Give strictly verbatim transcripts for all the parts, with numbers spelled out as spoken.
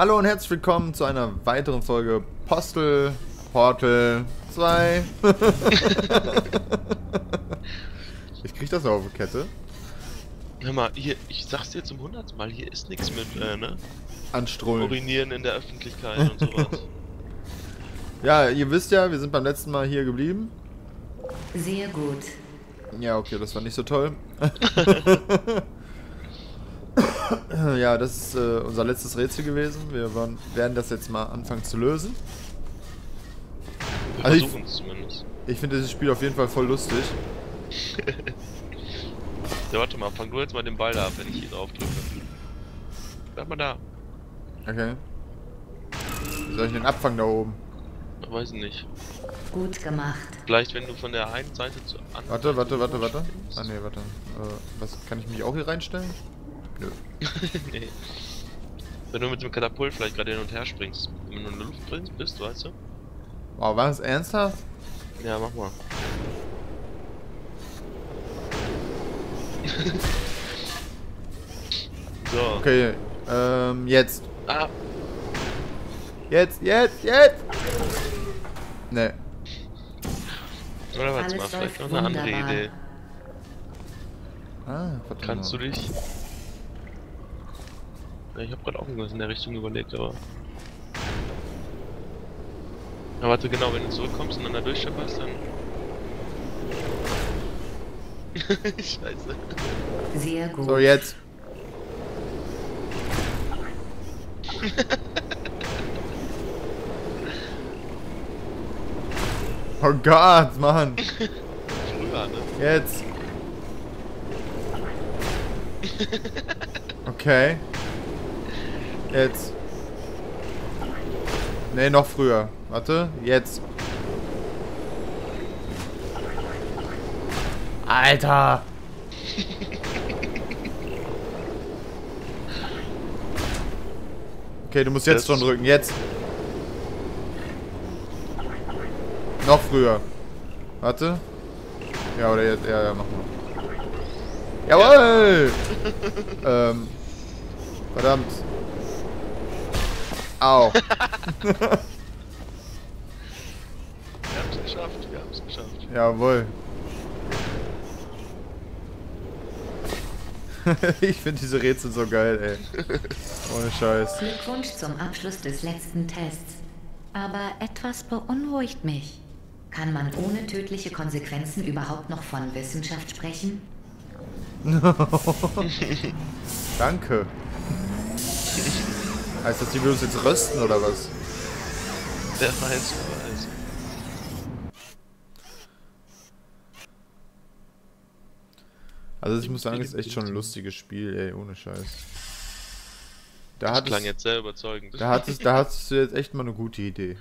Hallo und herzlich willkommen zu einer weiteren Folge Postel Portal zwei. Ich krieg das noch auf die Kette. Hör mal, hier, ich sag's dir zum hundertsten Mal, hier ist nichts mit, äh, ne? Anstrollen. Urinieren in der Öffentlichkeit und sowas. Ja, ihr wisst ja, wir sind beim letzten Mal hier geblieben. Sehr gut. Ja, okay, das war nicht so toll. Ja, das ist äh, unser letztes Rätsel gewesen. Wir waren, werden das jetzt mal anfangen zu lösen. Wir also versuchen es zumindest. Ich finde dieses Spiel auf jeden Fall voll lustig. Ja, warte mal, fang du jetzt mal den Ball da ab, wenn ich hier drauf drücke. Bleib mal da. Okay. Wie soll ich den abfangen da oben? Ich weiß nicht. Gut gemacht. Vielleicht wenn du von der einen Seite zur anderen. Warte, warte, warte, warte. Ah ne, warte. Äh, was, kann ich mich auch hier reinstellen? Nö. Nee. Wenn du mit dem Katapult vielleicht gerade hin und her springst. Wenn du in der Luft bist, weißt du? Wow, war das ernsthaft? Ja, mach mal. So. Okay, ähm, jetzt. Ah. Jetzt, jetzt, jetzt! Ne. Oder warte mal, vielleicht noch eine andere Idee. Ah, verdammt. Kannst du dich... Ja, ich habe gerade auch irgendwas in der Richtung überlegt, aber... Ja, warte, genau, wenn du zurückkommst und dann da durchschepperst, dann... Scheiße. Sehr gut. So, jetzt. Oh Gott, Mann. Früher, ne? Jetzt. Okay. Jetzt. Ne, noch früher. Warte, jetzt. Alter! Okay, du musst jetzt schon drücken, jetzt! Noch früher. Warte. Ja, oder jetzt. Ja, ja, mach mal. Jawohl! Ja. Ähm. Verdammt. Au. Wir haben's geschafft, wir haben's geschafft. Jawohl. Ich finde diese Rätsel so geil, ey. Ohne Scheiß. Glückwunsch zum Abschluss des letzten Tests. Aber etwas beunruhigt mich. Kann man ohne tödliche Konsequenzen überhaupt noch von Wissenschaft sprechen? No. Danke. Heißt das, die würden uns jetzt rösten, oder was? Wer weiß, wer weiß. Also ich muss sagen, es ist echt schon ein lustiges Spiel, ey, ohne Scheiß. Da das klang es, jetzt sehr überzeugend. Da hattest, da hattest du jetzt echt mal eine gute Idee.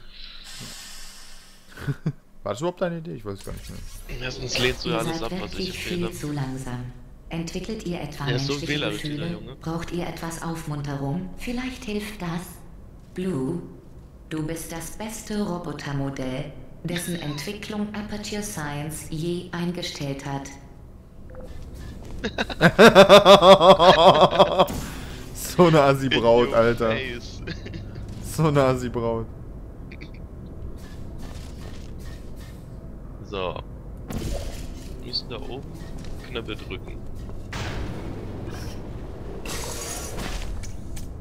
War das überhaupt deine Idee? Ich weiß gar nicht mehr. Erstens lehnst du ja alles ab, was ich empfehle. Viel zu langsam. Entwickelt ihr etwa ja, menschliche so Gefühle? Junge. Braucht ihr etwas Aufmunterung? Vielleicht hilft das. Blue, du bist das beste Robotermodell, dessen Entwicklung Aperture Science je eingestellt hat. So eine Assi-Braut, Alter. So eine Assi-Braut. So. Wir müssen da oben Knöpfe drücken.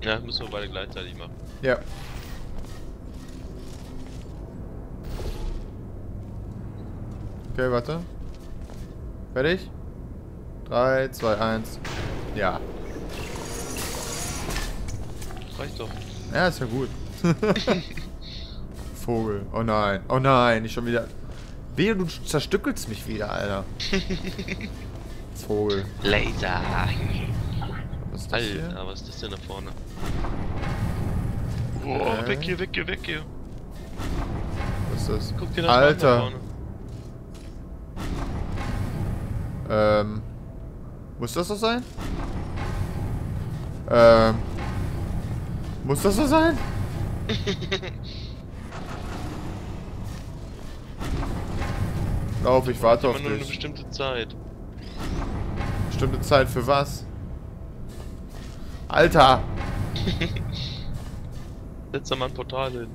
Ja, müssen wir beide gleichzeitig machen. Ja. Okay, warte. Fertig? drei, zwei, eins. Ja. Reicht doch. Ja, ist ja gut. Vogel. Oh nein. Oh nein. Ich schon wieder. Wehe, du zerstückelst mich wieder, Alter. Vogel. Laser. Was ist das Alter, hier? Was ist das denn da vorne? Boah, okay. Weg hier, weg hier, weg hier. Was ist das? Guck dir das Alter. An da vorne. Ähm. Muss das so sein? Ähm. Muss das so sein? Lauf, ich warte auf dich. Nur eine bestimmte Zeit. Bestimmte Zeit für was? Alter! Setz da mal ein Portal hin.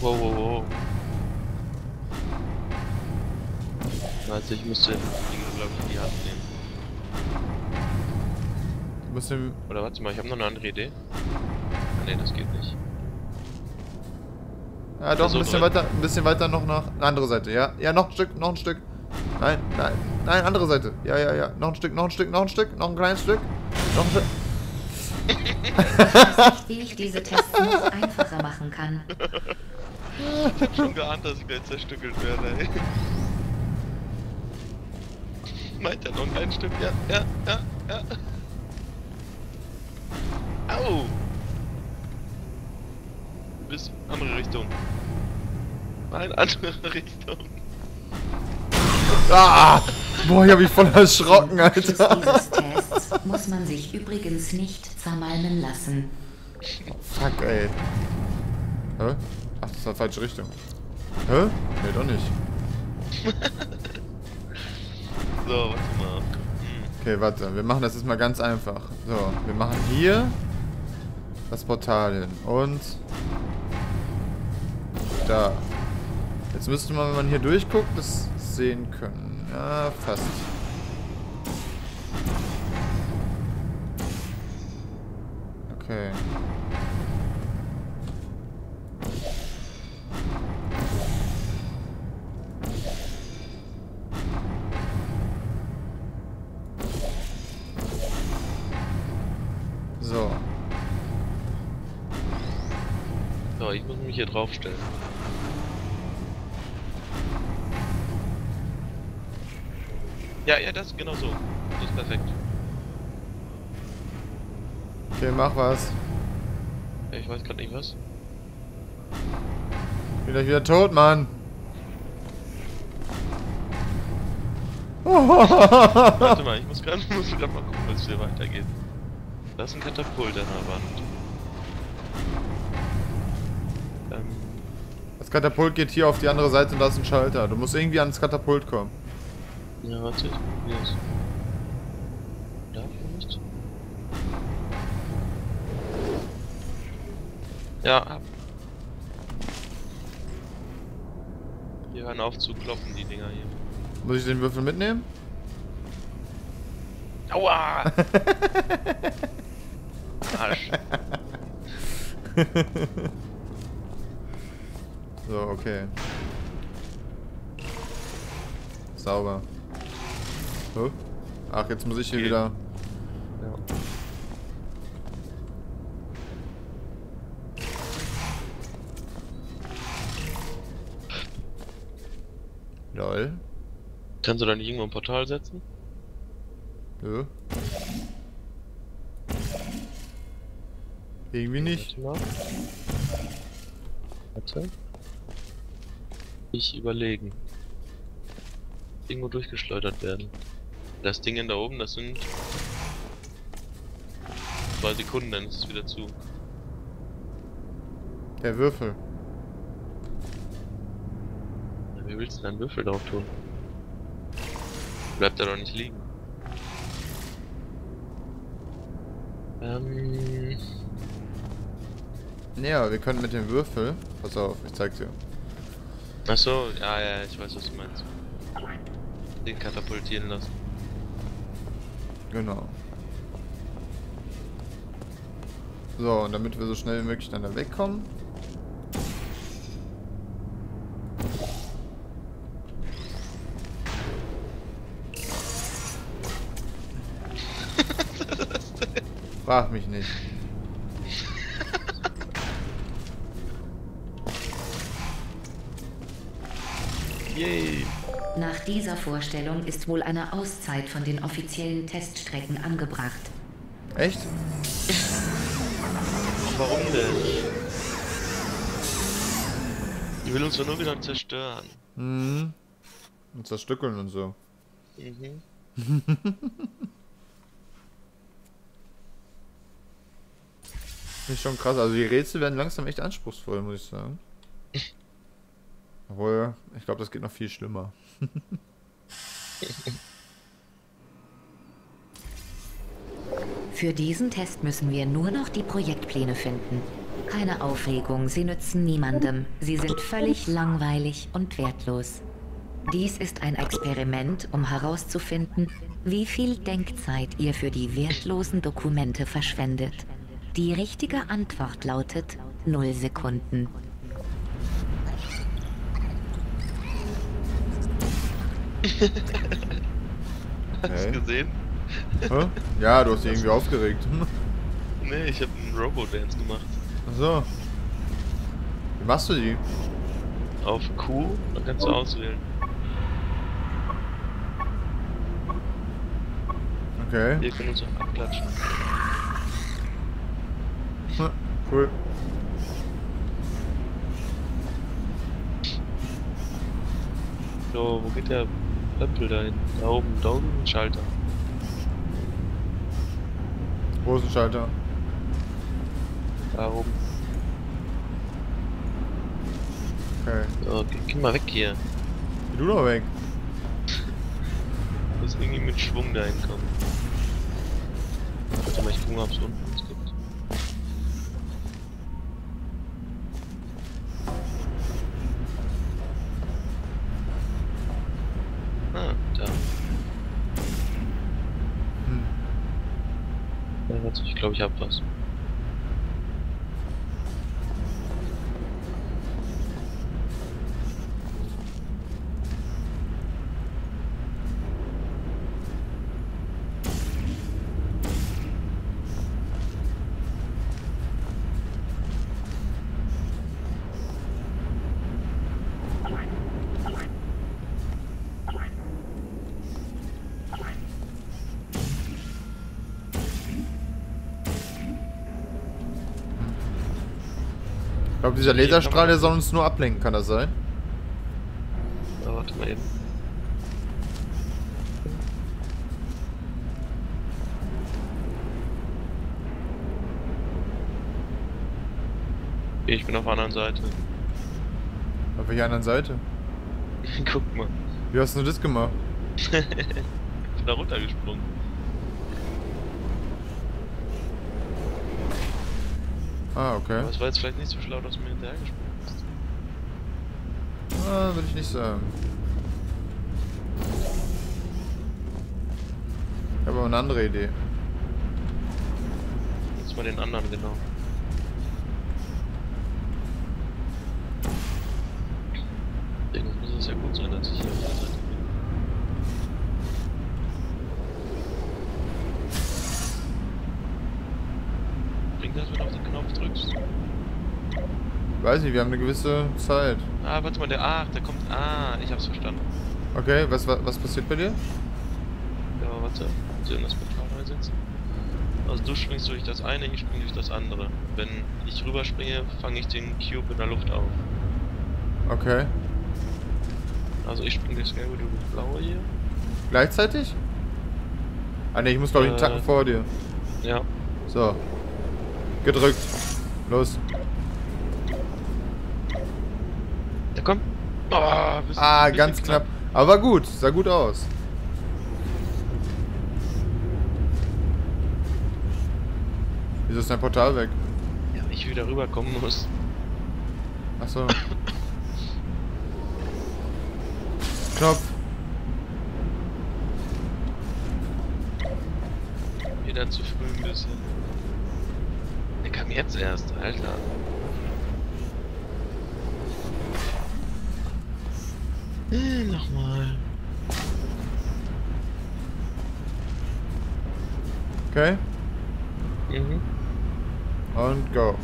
Wow, wow, wow. Also ich müsste den Ding, glaube ich, in die Hand nehmen. Du musst den... Oder warte mal, ich habe noch eine andere Idee. Ah, ne, das geht nicht. Ja doch, also ein bisschen drin. Weiter, ein bisschen weiter noch nach... Andere Seite, ja. Ja, noch ein Stück, noch ein Stück. Nein, nein, nein, andere Seite. Ja, ja, ja. Noch ein Stück, noch ein Stück, noch ein Stück, noch ein kleines Stück. Noch ein Stück. Ich weiß nicht, wie ich diese Tests noch einfacher machen kann. Ich hab schon geahnt, dass ich gleich zerstückelt werde, ey. Meint er noch ein kleines Stück? Ja, ja, ja, ja. Au! Bis andere Richtung. Nein, andere Richtung. Ah! Boah, ich hab mich voll erschrocken, Alter. Dieses Tests muss man sich übrigens nicht zermalmen lassen. Oh, fuck, ey. Hä? Ach, das war falsche Richtung. Hä? Nee, doch nicht. So, warte mal. Hm. Okay, warte. Wir machen das jetzt mal ganz einfach. So, wir machen hier das Portal hin. Und da. Jetzt müsste man, wenn man hier durchguckt, das sehen können. Ja, fast. Okay. So. So, ich muss mich hier draufstellen. Ja, ja, das genau so. Das ist perfekt. Okay, mach was. Ich weiß gerade nicht was. Ich bin gleich wieder tot, Mann. Warte mal, ich muss gerade muss grad mal gucken, was es hier weitergeht. Da ist ein Katapult an der Wand. Ähm. Das Katapult geht hier auf die andere Seite und da ist ein Schalter. Du musst irgendwie ans Katapult kommen. Ja, warte, ich probier's. Darf ich nicht? Ja, ab. Wir hören auf zu kloppen, die Dinger hier. Muss ich den Würfel mitnehmen? Aua! Arsch. So, okay. Sauber. Oh. Ach, jetzt muss ich hier okay. wieder... Ja. Lol. Kannst du da nicht irgendwo ein Portal setzen? Nö. Ja. Irgendwie nicht. Warte. Ich überlegen. Irgendwo durchgeschleudert werden. Das Ding da oben, das sind zwei Sekunden, dann ist es wieder zu. Der Würfel. Ja, wie willst du denn einen Würfel drauf tun? Bleibt da doch nicht liegen. Ähm. Ja, wir können mit dem Würfel. Pass auf, ich zeig's dir. Achso, ja, ja, ich weiß, was du meinst. Den katapultieren lassen. Genau. So, und damit wir so schnell wie möglich dann da wegkommen. Frag mich nicht. Yay! Nach dieser Vorstellung ist wohl eine Auszeit von den offiziellen Teststrecken angebracht. Echt? Warum denn? Die will uns ja nur wieder zerstören. Mhm. Und zerstückeln und so. Mhm. Das ist schon krass. Also die Rätsel werden langsam echt anspruchsvoll, muss ich sagen. Obwohl, ich glaube, das geht noch viel schlimmer. Für diesen Test müssen wir nur noch die Projektpläne finden. Keine Aufregung, sie nützen niemandem. Sie sind völlig langweilig und wertlos. Dies ist ein Experiment, um herauszufinden, wie viel Denkzeit ihr für die wertlosen Dokumente verschwendet. Die richtige Antwort lautet null Sekunden. Hast du gesehen? Hä? Ja, du hast dich irgendwie aufgeregt. Nee, ich hab einen Robo-Dance gemacht. Achso. Wie machst du die? Auf Q, dann kannst du auswählen. Okay. Wir können uns auch abklatschen. Hm, cool. So, wo geht der Pöppel da hin? Da oben, da oben ein Schalter. Wo ist ein Schalter? Da oben. Okay. So, geh, geh mal weg hier. Geh du doch weg. Du musst irgendwie mit Schwung da hinkommen. Warte mal, ich guck mal, ob es unten was gibt. Ah, da. Hm. Ja, ich glaube, ich hab was. Ich glaube, dieser Laserstrahl, der soll uns nur ablenken, kann das sein? Ja, warte mal eben. Ich bin auf der anderen Seite. Auf welcher anderen Seite? Guck mal. Wie hast du das gemacht? Ich bin da runtergesprungen. Ah, okay. Aber es war jetzt vielleicht nicht so schlau, dass du mir hinterhergesprungen bist. Ah, würde ich nicht sagen. Ich habe aber eine andere Idee. Jetzt mal den anderen, genau. Irgendwas muss es ja gut sein, dass ich hier auf der Seite bin. Dass du auf den Knopf drückst. Weiß nicht, wir haben eine gewisse Zeit. Ah, warte mal, der Ach, der kommt. Ah, ich hab's verstanden. Okay, was, was, was passiert bei dir? Ja, warte. Soll ich das Portal neu setzen? Also du springst durch das eine, ich springe durch das andere. Wenn ich rüberspringe, fange ich den Cube in der Luft auf. Okay. Also ich springe durch das Gelbe, du durch das Blaue hier. Gleichzeitig? Ah ne, ich muss glaube ich einen Tacken äh, vor dir. Ja. So. Gedrückt. Los. Da kommt. Oh, ah, ganz knapp. knapp. Aber gut. Sah gut aus. Wieso ist dein Portal weg? Ja, weil ich wieder rüberkommen muss. Achso. Knopf. Wieder zu früh ein bisschen. Der kam jetzt erst, Alter. Äh, nochmal. Okay. Mhm. Und go.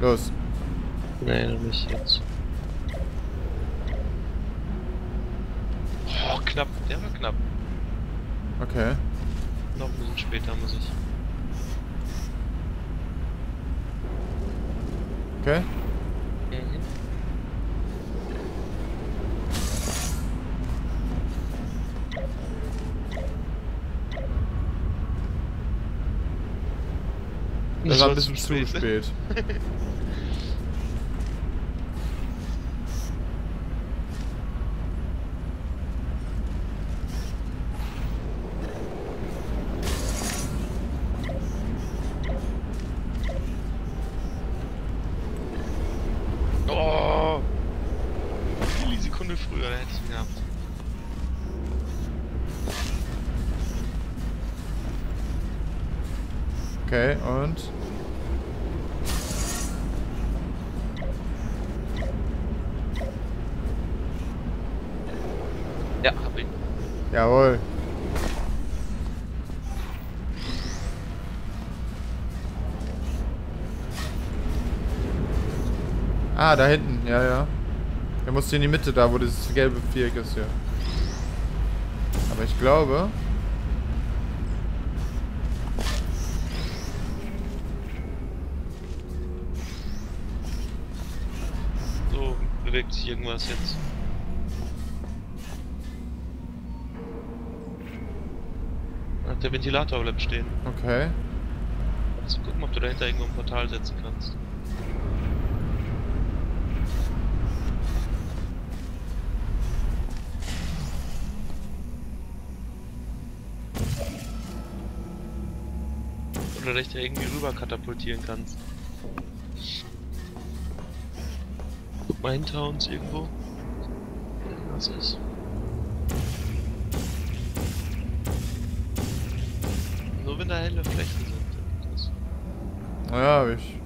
Los. Nein, noch nicht jetzt. Oh, knapp. Der war knapp. Okay. Noch ein bisschen später muss ich. Okay. Mhm. Das war ein bisschen zu spät. früher, da hätte ich ihn gehabt. Okay, und? Ja, hab ihn. Jawohl. Ah, da hinten, ja, ja. Der muss hier in die Mitte, da wo dieses gelbe Viereck ist hier. Aber ich glaube... So, bewegt sich irgendwas jetzt. Hat der Ventilator bleibt stehen. Okay. Also gucken, ob du dahinter irgendwo ein Portal setzen kannst. Oder dich da irgendwie rüber katapultieren kannst. Guck mal hinter uns irgendwo. Was ist? Nur wenn da helle Flächen sind. Naja, hab ich.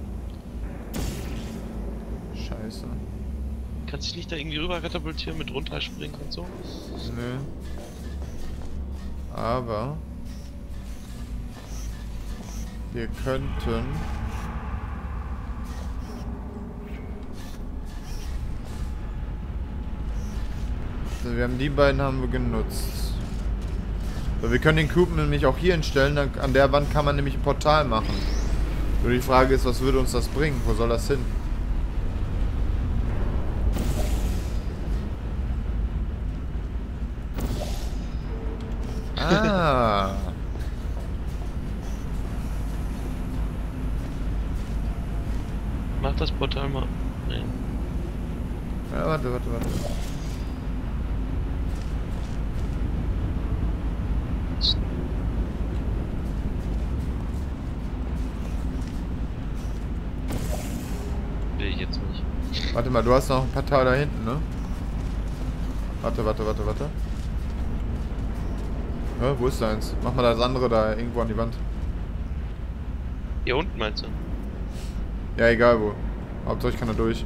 Scheiße. Kannst dich nicht da irgendwie rüber katapultieren mit runterspringen und so? Nö. Aber... wir könnten... Also wir haben die beiden haben wir genutzt. So, wir können den Cube nämlich auch hier hinstellen, dann, an der Wand kann man nämlich ein Portal machen. Nur die Frage ist, was würde uns das bringen? Wo soll das hin? Ah! Mach das Portal mal. Nee. Ja, warte, warte, warte. Will ich jetzt nicht. Warte mal, du hast noch ein Portal da hinten, ne? Warte, warte, warte, warte. Ja, wo ist deins? Mach mal das andere da irgendwo an die Wand. Hier unten meinst du? Ja, egal wo. Hauptsache ich kann da durch.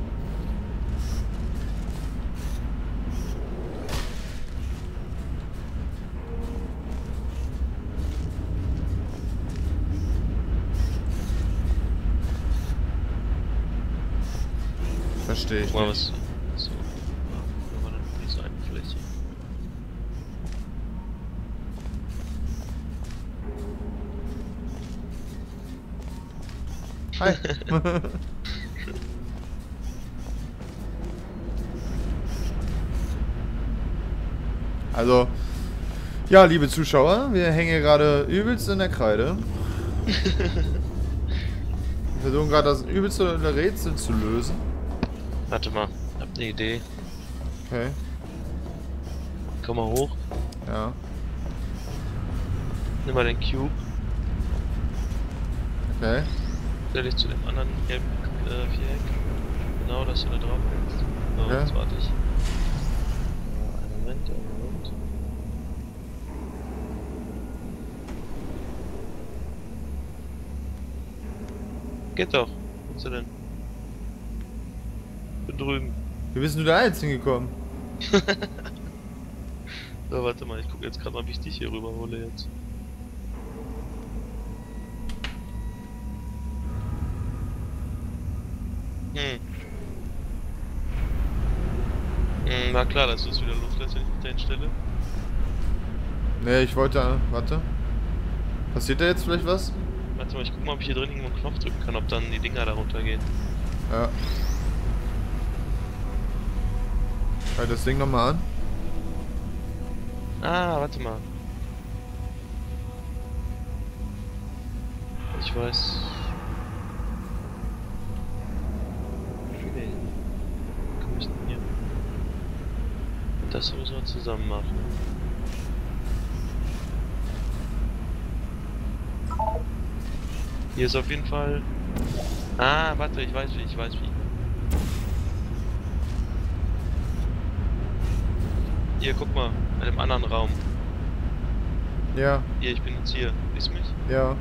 Verstehe ich nicht. Was? So. Wenn man dann diese eine Fläche. Hi. Also, ja, liebe Zuschauer, wir hängen gerade übelst in der Kreide. Wir versuchen gerade das übelste Rätsel zu lösen. Warte mal, ich hab eine Idee. Okay. Komm mal hoch. Ja. Nimm mal den Cube. Okay. Stell dich zu dem anderen gelben äh, Viereck. Genau, dass du da drauf hängst. So, okay. Jetzt warte ich. Einen Moment, einen Moment. Geht doch. Was ist denn? Ich bin drüben. Wie bist du da jetzt hingekommen? So, warte mal, ich gucke jetzt gerade mal, wie ich dich hier rüber hole jetzt. Na klar, dass du es wieder loslässt, wenn ich mich da hinstelle. Ne, ich wollte... Warte. Passiert da jetzt vielleicht was? Warte mal, ich guck mal, ob ich hier drin irgendwo einen Knopf drücken kann, ob dann die Dinger da runtergehen. Ja. Schau das Ding nochmal an. Ah, warte mal. Ich weiß... Das müssen wir zusammen machen. Hier ist auf jeden Fall... Ah, warte, ich weiß wie, ich weiß wie. Hier, guck mal, in einem anderen Raum. Ja. Hier, ich bin jetzt hier. Siehst du mich? Ja.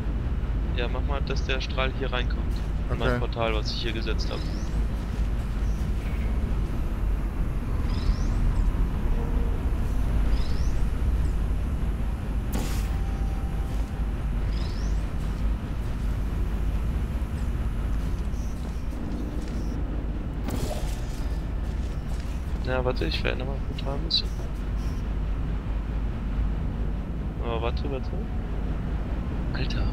Ja, mach mal, dass der Strahl hier reinkommt. Okay. In mein Portal, was ich hier gesetzt habe. Ja, warte, ich verändere mal Portal ein bisschen. Oh, warte, warte. Alter.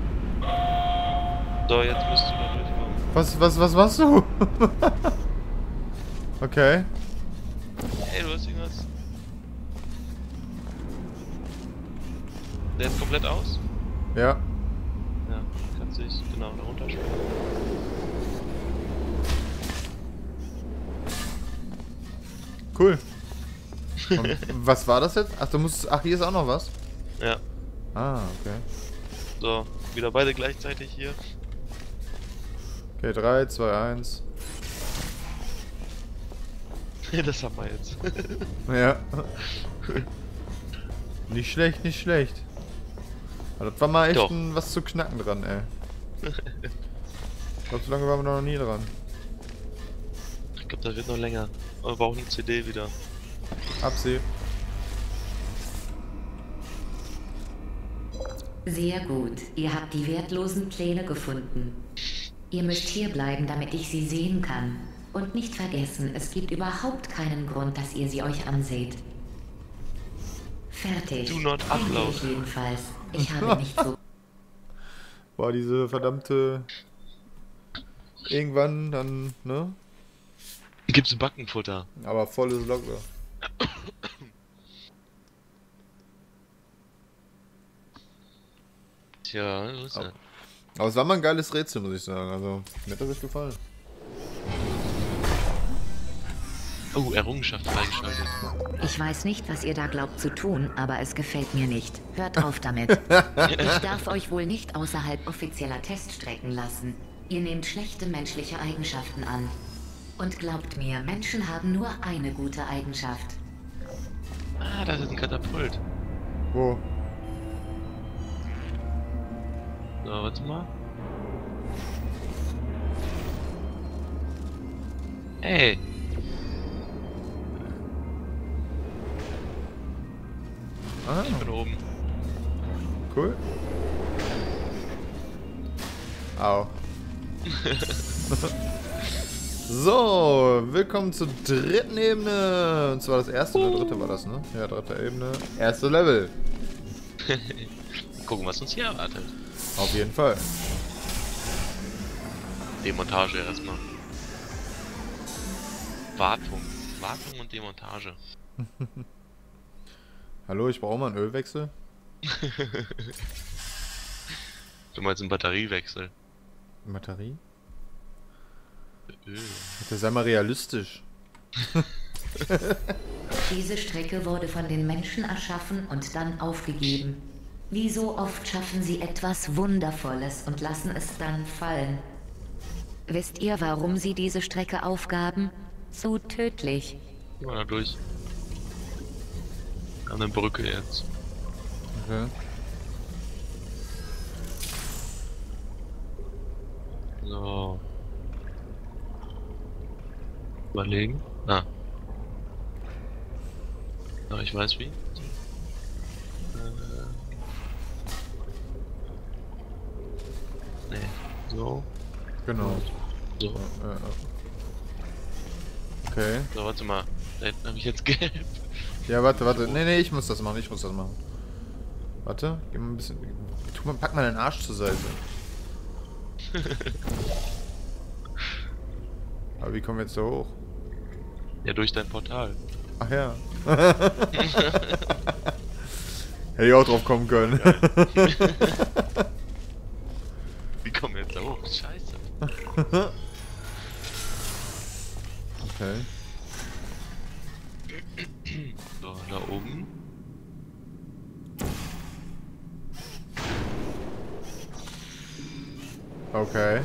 So, jetzt müsst du da durchkommen. Was, was, was machst du? Okay. Hey, du hast irgendwas. Der ist komplett aus? Ja. Ja, kann sich genau da runterspringen. Cool. Und was war das jetzt? Ach, du musst. Ach, hier ist auch noch was? Ja. Ah, okay. So, wieder beide gleichzeitig hier. Okay, drei, zwei, eins. Das haben wir jetzt. Ja. Nicht schlecht, nicht schlecht. Aber das war mal echt ein, was zu knacken dran, ey. Ich glaube, so lange waren wir noch nie dran. Ich glaube, das wird noch länger. Wir brauchen eine C D wieder. Ab sie. Sehr gut. Ihr habt die wertlosen Pläne gefunden. Ihr müsst hier bleiben, damit ich sie sehen kann. Und nicht vergessen, es gibt überhaupt keinen Grund, dass ihr sie euch anseht. Fertig. Do not upload. Ich jedenfalls. Ich habe nicht so... Boah, diese verdammte... Irgendwann dann, ne? Gibt's Backenfutter. Aber volles Locker. Tja, so ist ja. Aber es war mal ein geiles Rätsel, muss ich sagen. Also, mir hat das echt gefallen. Oh, Errungenschaft freigeschaltet. Ich weiß nicht, was ihr da glaubt zu tun, aber es gefällt mir nicht. Hört auf damit. Ich darf euch wohl nicht außerhalb offizieller Teststrecken lassen. Ihr nehmt schlechte menschliche Eigenschaften an. Und glaubt mir, Menschen haben nur eine gute Eigenschaft. Ah, das ist ein Katapult. Wo? So, warte mal. Ey! Ah. Ich bin oben. Cool. Au. So, willkommen zur dritten Ebene. Und zwar das erste oder dritte war das, ne? Ja, dritte Ebene. Erste Level. Gucken, was uns hier erwartet. Auf jeden Fall. Demontage erstmal. Wartung. Wartung und Demontage. Hallo, ich brauche mal einen Ölwechsel. Du meinst einen Batteriewechsel? Batterie? Das sei mal realistisch. Diese Strecke wurde von den Menschen erschaffen und dann aufgegeben. Wie so oft schaffen sie etwas Wundervolles und lassen es dann fallen. Wisst ihr, warum sie diese Strecke aufgaben? So tödlich. Ja, da durch. An der Brücke jetzt. Okay. So. Überlegen. Ah. Ja, ich weiß wie. Äh. Nee. So. Genau. So. Ja, ja, ja. Okay. So, warte mal. Da hinten habe ich jetzt gelb. Ja, warte, warte. Nee, nee, ich muss das machen. Ich muss das machen. Warte. Geh mal ein bisschen. Tu mal, pack mal deinen Arsch zur Seite. Aber wie kommen wir jetzt da hoch? Ja, durch dein Portal. Ach ja. Hätte ich auch drauf kommen können. Wie kommen wir jetzt da hoch? Scheiße. Okay. So, da oben. Okay.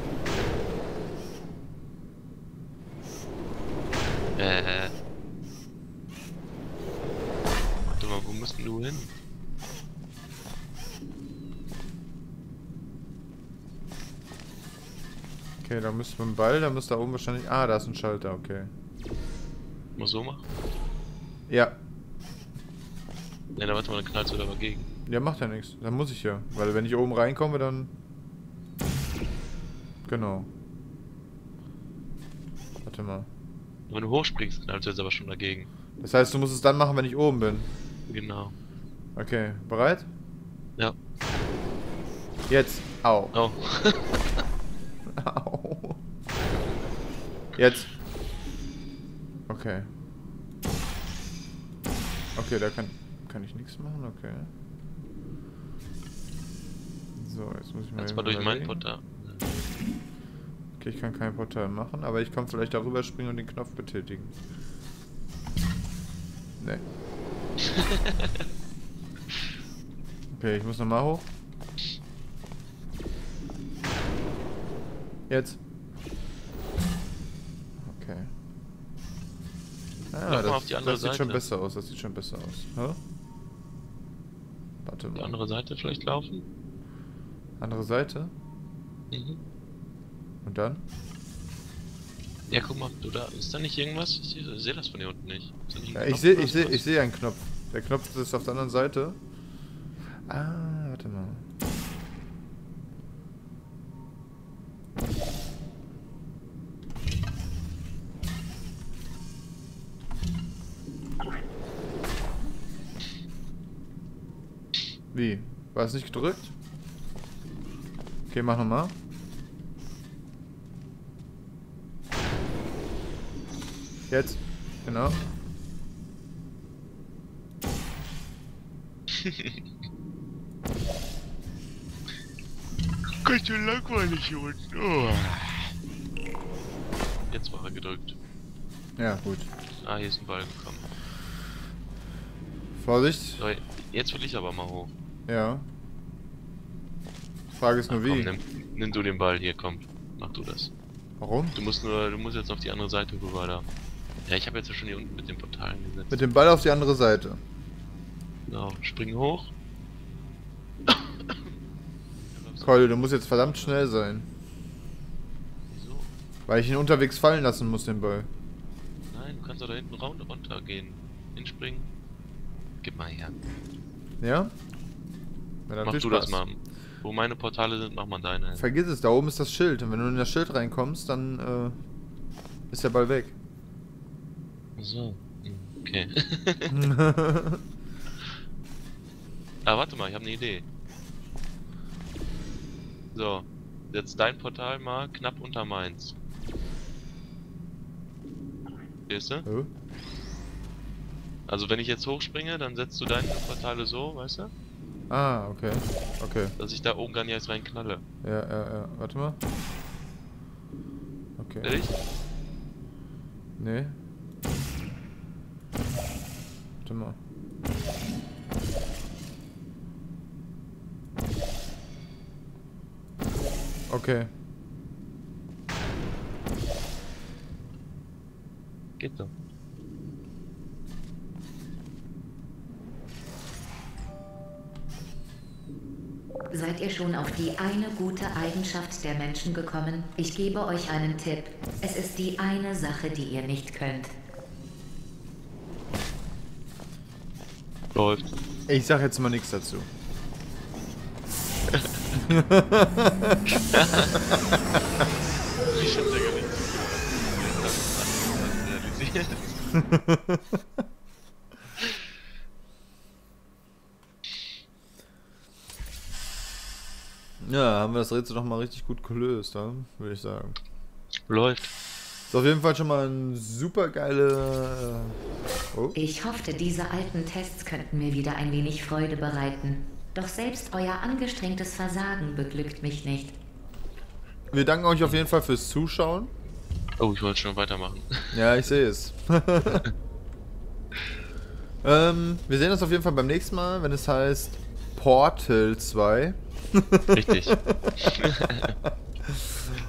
Okay, da müssen wir einen Ball, da müsste da oben wahrscheinlich... Ah, da ist ein Schalter, okay. Muss so machen? Ja. Ne, da warte mal, dann knallst du da mal gegen. Ja, macht ja nichts. Dann muss ich ja. Weil wenn ich oben reinkomme, dann... Genau. Warte mal. Wenn du hochspringst, knallst du jetzt aber schon dagegen. Das heißt, du musst es dann machen, wenn ich oben bin? Genau. Okay, bereit? Ja. Jetzt. Au. Au. Au. Jetzt. Okay. Okay, da kann, kann ich nichts machen, okay. So, jetzt muss ich mal... Jetzt mal durch mein Portal. Okay, ich kann kein Portal machen, aber ich kann vielleicht darüber springen und den Knopf betätigen. Nee. Okay, ich muss nochmal hoch. Jetzt. Okay. Ah, das, auf die andere das sieht Seite. schon besser aus, das sieht schon besser aus. Hä? Warte mal. Die andere Seite vielleicht laufen? Andere Seite? Mhm. Und dann? Ja, guck mal, du da, ist da nicht irgendwas? Ich sehe seh das von hier unten nicht. nicht ja, ich sehe ich seh, ich seh einen Knopf. Der Knopf ist auf der anderen Seite. Ah, warte mal. Wie? War es nicht gedrückt? Okay, mach nochmal. Jetzt. Genau. Ganz schön langweilig hier unten. Oh. Jetzt war er gedrückt. Ja, gut. Ah, hier ist ein Ball gekommen. Vorsicht. So, jetzt will ich aber mal hoch. Ja. Frage ist nur Ach, wie. Komm, nimm, nimm du den Ball hier, komm. Mach du das. Warum? Du musst nur, du musst jetzt auf die andere Seite rüber da. Ja, ich habe jetzt schon hier unten mit den Portalen gesetzt. Mit dem Ball auf die andere Seite. Genau, spring hoch. Keule, du musst jetzt verdammt schnell sein. Wieso? Weil ich ihn unterwegs fallen lassen muss, den Ball. Nein, du kannst doch da hinten runter gehen. Hinspringen. Gib mal her. Ja? Mach du das mal. Wo meine Portale sind, mach mal deine hin. Vergiss es, da oben ist das Schild. Und wenn du in das Schild reinkommst, dann äh, ist der Ball weg. So, okay. Ah, warte mal, ich habe eine Idee. So, setz dein Portal mal knapp unter meins. Siehst du? Oh. Also wenn ich jetzt hochspringe, dann setzt du deine Portale so, weißt du? Ah, okay. Okay. Dass ich da oben gar nicht erst reinknalle. Ja, ja, ja. Warte mal. Okay. Ehrlich? Nee. Warte mal. Okay. Geht doch. Seid ihr schon auf die eine gute Eigenschaft der Menschen gekommen? Ich gebe euch einen Tipp. Es ist die eine Sache, die ihr nicht könnt. Läuft. Ich sag jetzt mal nichts dazu. Ich hab da gar nichts realisiert. Ja, haben wir das Rätsel doch mal richtig gut gelöst, würde ich sagen. Läuft. Ist auf jeden Fall schon mal ein super geile... Oh. Ich hoffte, diese alten Tests könnten mir wieder ein wenig Freude bereiten. Doch selbst euer angestrengtes Versagen beglückt mich nicht. Wir danken euch auf jeden Fall fürs Zuschauen. Oh, ich wollte schon weitermachen. Ja, ich sehe es. ähm, wir sehen uns auf jeden Fall beim nächsten Mal, wenn es heißt Portal zwei. Richtig.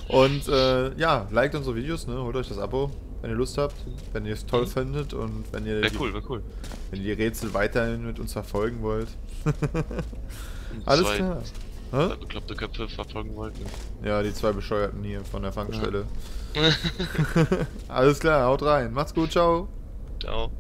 Und äh, ja, liked unsere Videos, ne? Holt euch das Abo, wenn ihr Lust habt, wenn ihr es toll findet und wenn ihr, wär cool, wär cool. wenn ihr die Rätsel weiterhin mit uns verfolgen wollt. Alles klar. Hä? Zwei bekloppte Köpfe verfolgen wollten. Ja, die zwei Bescheuerten hier von der Fangstelle. Ja. Alles klar, haut rein. Macht's gut, ciao. Ciao.